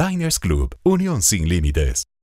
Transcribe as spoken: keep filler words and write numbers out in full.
Diners Club, unión sin límites.